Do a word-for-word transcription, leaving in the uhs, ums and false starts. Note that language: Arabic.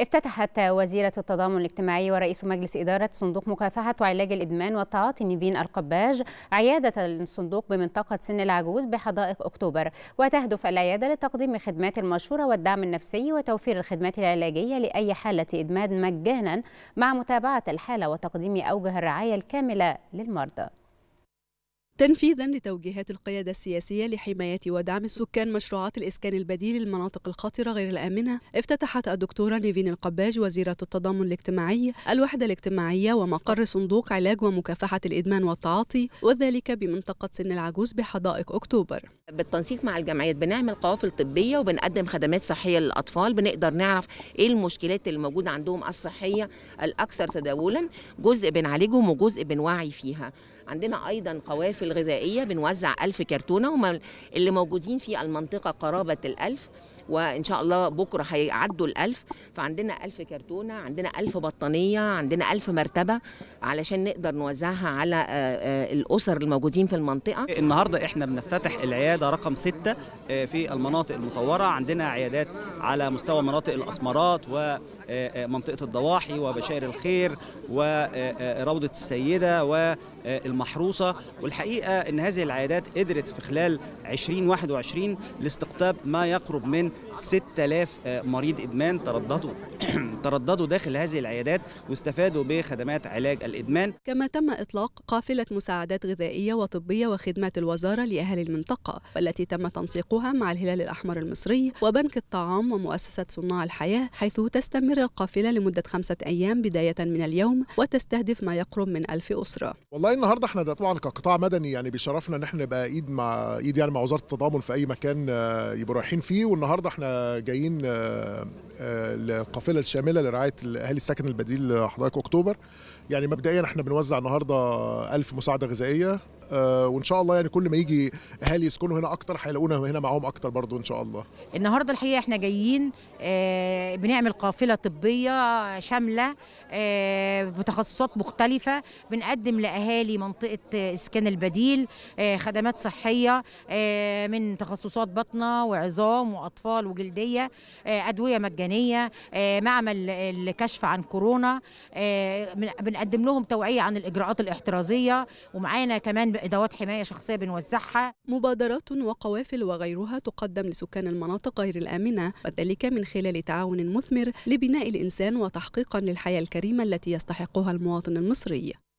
افتتحت وزيرة التضامن الاجتماعي ورئيس مجلس إدارة صندوق مكافحة وعلاج الإدمان والتعاطي نيفين القباج عيادة الصندوق بمنطقة سن العجوز بحدائق أكتوبر، وتهدف العيادة لتقديم الخدمات المشورة والدعم النفسي وتوفير الخدمات العلاجية لأي حالة إدمان مجانا مع متابعة الحالة وتقديم أوجه الرعاية الكاملة للمرضى. تنفيذا لتوجيهات القيادة السياسية لحماية ودعم السكان مشروعات الإسكان البديل للمناطق الخطرة غير الآمنة، افتتحت الدكتورة نيفين القباج وزيرة التضامن الاجتماعي الوحدة الاجتماعية ومقر صندوق علاج ومكافحة الإدمان والتعاطي، وذلك بمنطقة سن العجوز بحدائق أكتوبر. بالتنسيق مع الجمعيات بنعمل قوافل طبية وبنقدم خدمات صحية للأطفال، بنقدر نعرف إيه المشكلات اللي موجودة عندهم الصحية الأكثر تداولا، جزء بنعالجهم وجزء بنوعي فيها. عندنا أيضا قوافل الغذائية بنوزع ألف كرتونة اللي موجودين في المنطقة قرابة الألف، وإن شاء الله بكرة هيعدوا الألف، فعندنا ألف كرتونة، عندنا ألف بطانية، عندنا ألف مرتبة علشان نقدر نوزعها على الأسر الموجودين في المنطقة. النهاردة إحنا بنفتتح العيادة رقم ستة في المناطق المطورة، عندنا عيادات على مستوى مناطق الأسمرات ومنطقة الضواحي وبشائر الخير وروضة السيدة والمحروسة، والحقيقة إن هذه العيادات قدرت في خلال ألفين وواحد وعشرين لاستقطاب ما يقرب من ستة آلاف مريض إدمان ترددوا ترددوا داخل هذه العيادات واستفادوا بخدمات علاج الإدمان. كما تم إطلاق قافلة مساعدات غذائية وطبية وخدمات الوزارة لأهالي المنطقة، والتي تم تنسيقها مع الهلال الأحمر المصري وبنك الطعام ومؤسسة صناع الحياة، حيث تستمر القافلة لمدة خمسة أيام بداية من اليوم وتستهدف ما يقرب من ألف أسرة. والله النهاردة احنا ده طبعا كقطاع مدني يعني بيشرفنا ان احنا نبقى ايد مع ايد يعني مع وزارة التضامن في أي مكان يبقوا رايحين فيه، والنهاردة احنا جايين القافلة الشاملة لرعاية أهالي السكن البديل حدائق أكتوبر. يعني مبدئيا احنا بنوزع النهاردة ألف مساعدة غذائية، وإن شاء الله يعني كل ما يجي أهالي يسكنوا هنا أكتر هيلاقونا هنا معاهم أكتر برضو إن شاء الله. النهاردة الحقيقة احنا جايين بنعمل قافلة طبية شاملة بتخصصات مختلفة، بنقدم لأهالي منطقة إسكان البديل خدمات صحية من تخصصات بطنة وعظام وأطفال وجلدية، أدوية مجانية، معمل الكشف عن كورونا، بنقدم لهم توعية عن الإجراءات الاحترازية، ومعانا كمان أدوات حماية شخصية بنوزعها. مبادرات وقوافل وغيرها تقدم لسكان المناطق غير الآمنة، وذلك من خلال تعاون مثمر لبناء الإنسان وتحقيقا للحياة الكريمة التي يستحقها المواطن المصري.